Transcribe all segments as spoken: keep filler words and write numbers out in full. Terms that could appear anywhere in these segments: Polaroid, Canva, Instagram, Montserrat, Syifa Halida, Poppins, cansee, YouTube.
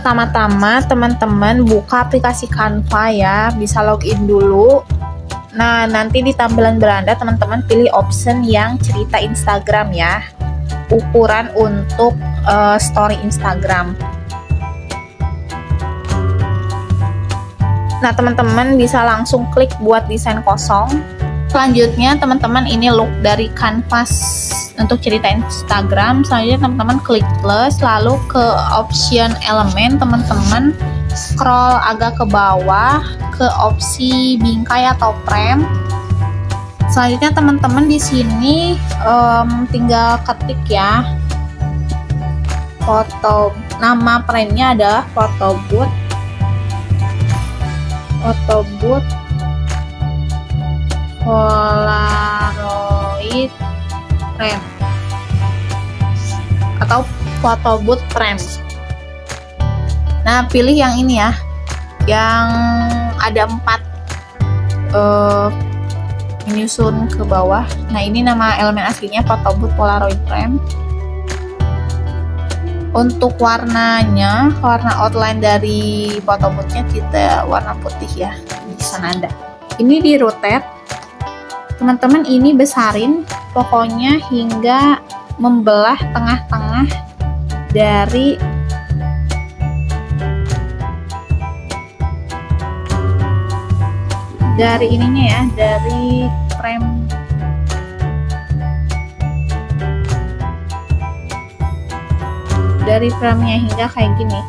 pertama-tama teman-teman buka aplikasi Canva ya, bisa login dulu. Nah, nanti di tampilan beranda teman-teman pilih option yang cerita Instagram ya, ukuran untuk uh, story Instagram. Nah, teman-teman bisa langsung klik buat desain kosong. Selanjutnya teman-teman ini look dari Canvas untuk cerita Instagram. Selanjutnya teman-teman klik plus, lalu ke option elemen, teman-teman scroll agak ke bawah ke opsi bingkai atau frame. Selanjutnya teman-teman di sini um, tinggal ketik ya foto, nama frame-nya adalah foto booth. Photobooth Polaroid frame atau photobooth frame. Nah, pilih yang ini ya, yang ada empat uh, menyusun ke bawah. Nah, ini nama elemen aslinya photobooth Polaroid frame. Untuk warnanya, warna outline dari photoboothnya kita warna putih ya, di Sananda. Ini di rotate, teman-teman, ini besarin pokoknya hingga membelah tengah-tengah dari dari ininya ya, dari frame. Dari frame-nya hingga kayak gini.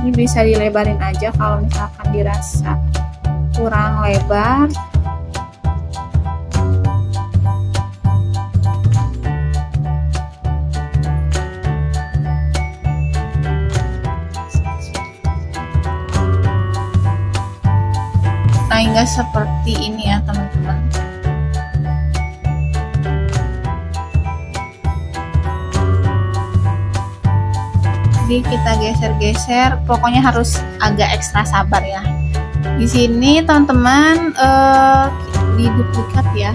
Ini bisa dilebarin aja kalau misalkan dirasa kurang lebar. Hingga seperti ini ya teman-teman. Jadi kita geser-geser, pokoknya harus agak ekstra sabar ya. Di sini teman-teman eh, di duplikat ya.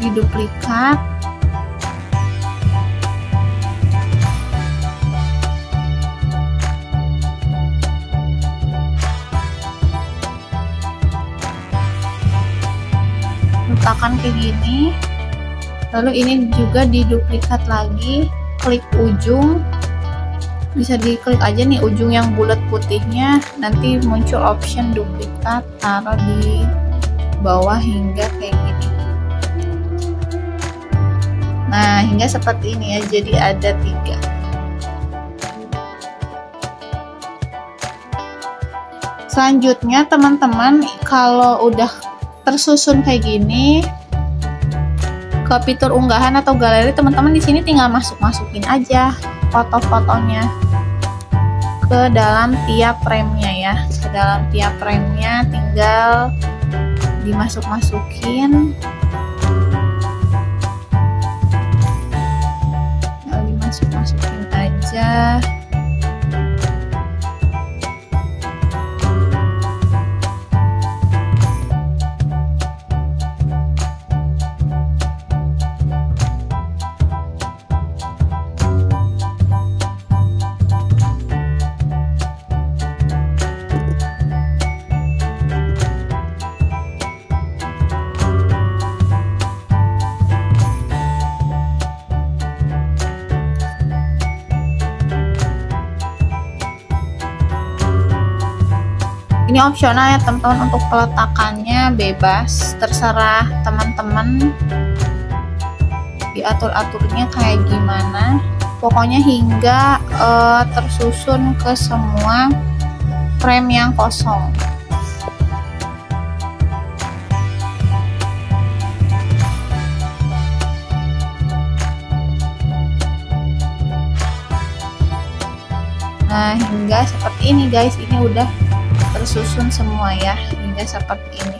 Di duplikat. Letakkan kayak gini, lalu ini juga diduplikat lagi, klik ujung, bisa diklik aja nih ujung yang bulat putihnya, nanti muncul option duplikat, taruh di bawah hingga kayak gini. Nah, hingga seperti ini ya, jadi ada tiga. Selanjutnya teman-teman kalau udah tersusun kayak gini ke fitur unggahan atau galeri, teman-teman di sini tinggal masuk-masukin aja foto-fotonya ke dalam tiap frame-nya ya, ke dalam tiap frame-nya tinggal dimasuk-masukin tinggal dimasuk-masukin aja. Ini opsional ya teman-teman, untuk peletakannya bebas, terserah teman-teman diatur-aturnya kayak gimana, pokoknya hingga uh, tersusun ke semua frame yang kosong. Nah, hingga seperti ini guys, ini udah tersusun semua ya, hingga seperti ini.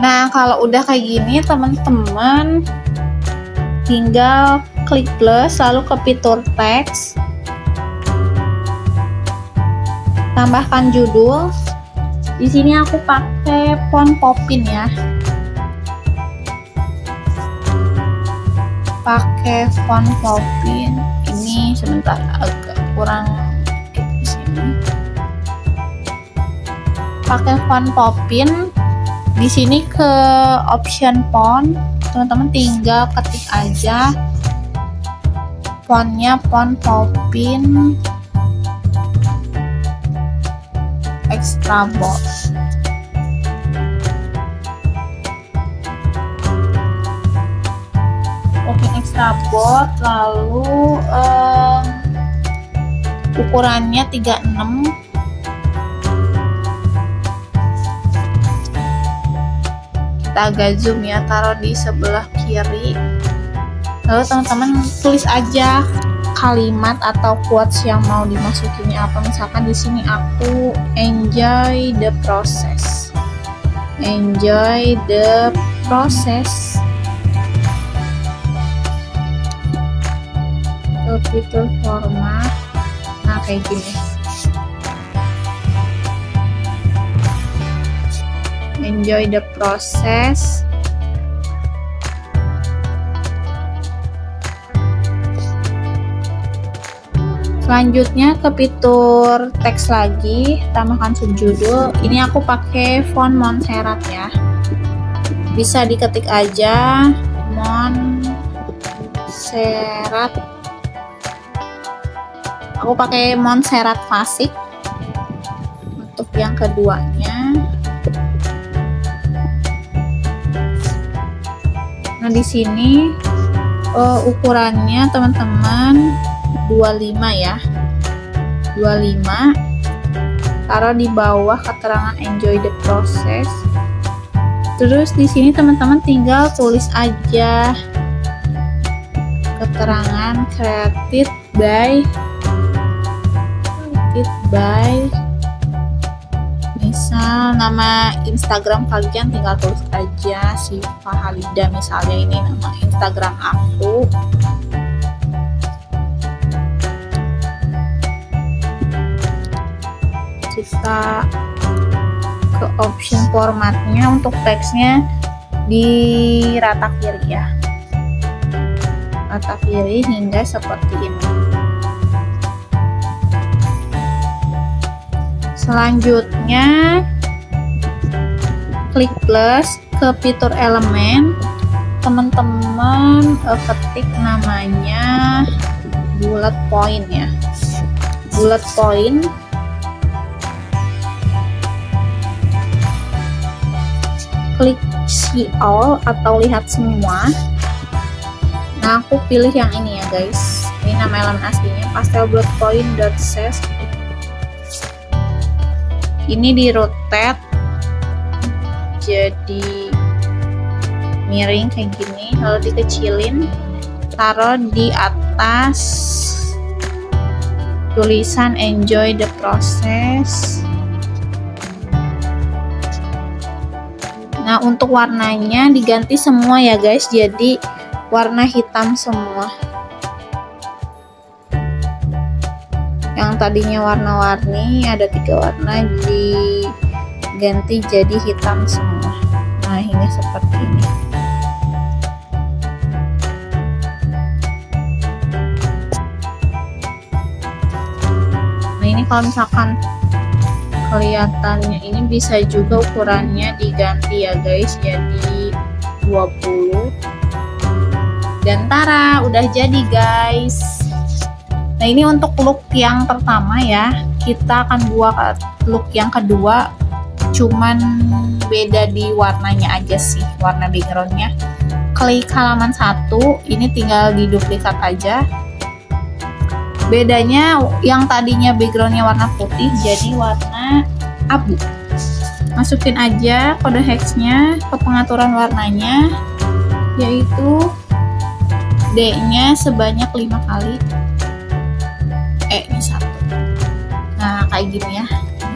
Nah, kalau udah kayak gini teman-teman tinggal klik plus lalu ke fitur teks, tambahkan judul. Di sini aku pakai font Poppins ya, pakai font Poppins ini. Sebentar, agak kurang di sini. Pakai font Poppins, di sini ke option font teman-teman tinggal ketik aja fontnya, font Poppins extra bold. Oke, extra bold, lalu um, ukurannya tiga puluh enam. Kita agak zoom ya, taruh di sebelah kiri. Lalu teman-teman tulis aja kalimat atau quotes yang mau dimasukinnya apa. Misalkan di sini aku enjoy the process, enjoy the process. Ke fitur format, nah kayak gini. Enjoy the process. Selanjutnya ke fitur teks lagi, tambahkan subjudul. Ini aku pakai font Montserrat ya. Bisa diketik aja Montserrat. Aku pakai Montserrat klasik untuk yang keduanya. Nah, di sini uh, ukurannya teman-teman dua puluh lima ya. dua puluh lima. Taruh di bawah keterangan enjoy the process. Terus di sini teman-teman tinggal tulis aja keterangan created by created by misal nama Instagram kalian tinggal tulis aja Syifa Halida, misalnya ini nama Instagram aku. Kita ke option formatnya untuk teksnya di rata kiri ya, rata kiri hingga seperti ini. Selanjutnya klik plus ke fitur elemen, teman-teman ketik namanya bullet point ya, bullet point. Klik see all atau lihat semua. Nah aku pilih yang ini ya guys, ini nama elemen aslinya pastel bullet point dot size. Ini di rotate jadi miring kayak gini, lalu dikecilin, taruh di atas tulisan enjoy the process. Nah untuk warnanya diganti semua ya guys, jadi warna hitam semua. Yang tadinya warna-warni ada tiga warna diganti jadi hitam semua. Nah hingga seperti ini. Nah ini kalau misalkan kelihatannya ini bisa juga ukurannya diganti ya guys, jadi dua puluh. Dan tara udah jadi guys. Nah ini untuk look yang pertama ya, kita akan buat look yang kedua, cuman beda di warnanya aja sih, warna backgroundnya. Klik halaman satu, ini tinggal diduplikat aja. Bedanya yang tadinya backgroundnya warna putih jadi warna abu. Masukin aja kode hexnya ke pengaturan warnanya, yaitu D nya sebanyak lima kali, E ini satu. Nah kayak gini ya,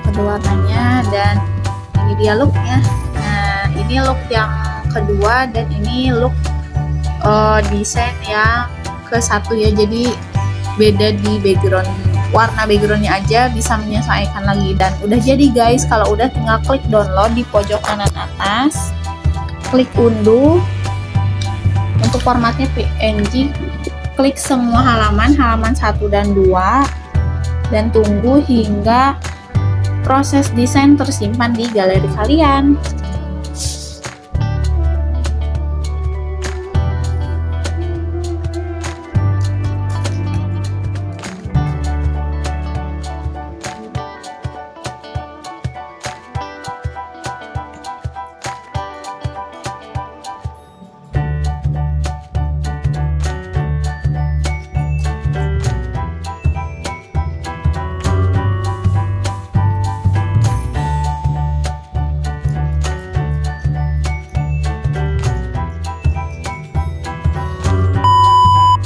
kedua warnanya, dan ini dia looknya. Nah ini look yang kedua dan ini look uh, desain yang ke satu ya, jadi beda di background, warna backgroundnya aja, bisa menyesuaikan lagi. Dan udah jadi guys, kalau udah tinggal klik download di pojok kanan atas, klik unduh. Untuk formatnya P N G, klik semua halaman, halaman satu dan dua, dan tunggu hingga proses desain tersimpan di galeri kalian.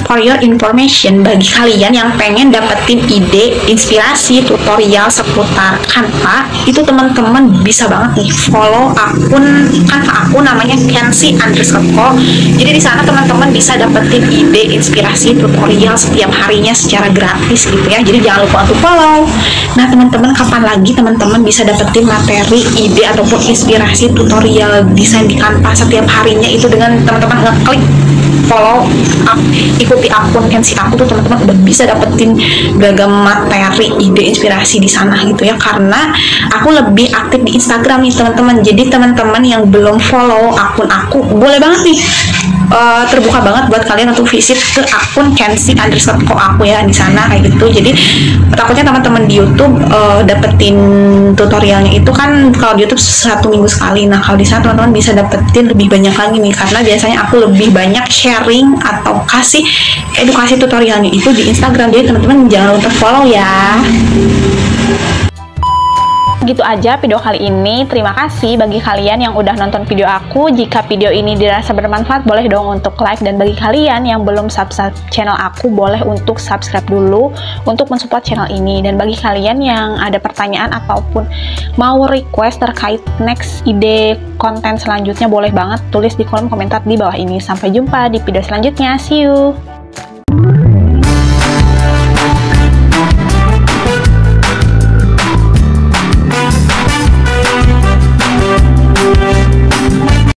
For your information, bagi kalian yang pengen dapetin ide, inspirasi, tutorial seputar Canva, itu teman-teman bisa banget nih follow akun Canva aku, namanya cansee underscore co. Jadi di sana teman-teman bisa dapetin ide, inspirasi, tutorial setiap harinya secara gratis gitu ya. Jadi jangan lupa untuk follow. Nah teman-teman, kapan lagi teman-teman bisa dapetin materi, ide ataupun inspirasi tutorial desain di Canva setiap harinya itu dengan teman-teman ngeklik follow, ikuti akun Cansee aku tuh teman-teman udah bisa dapetin beragam materi, ide, inspirasi di sana gitu ya. Karena aku lebih aktif di Instagram nih teman-teman. Jadi teman-teman yang belum follow akun aku boleh banget nih, uh, terbuka banget buat kalian untuk visit ke akun Cansee underscore co aku ya di sana kayak gitu. Jadi takutnya teman-teman di YouTube uh, dapetin tutorialnya itu kan kalau di YouTube satu minggu sekali. Nah kalau di sana teman-teman bisa dapetin lebih banyak lagi nih, karena biasanya aku lebih banyak share sharing atau kasih edukasi tutorialnya itu di Instagram. Jadi teman-teman jangan lupa follow ya. Gitu aja video kali ini. Terima kasih bagi kalian yang udah nonton video aku. Jika video ini dirasa bermanfaat, boleh dong untuk like, dan bagi kalian yang belum subscribe channel aku, boleh untuk subscribe dulu untuk mensupport channel ini. Dan bagi kalian yang ada pertanyaan ataupun mau request terkait next ide konten selanjutnya, boleh banget tulis di kolom komentar di bawah ini. Sampai jumpa di video selanjutnya. See you!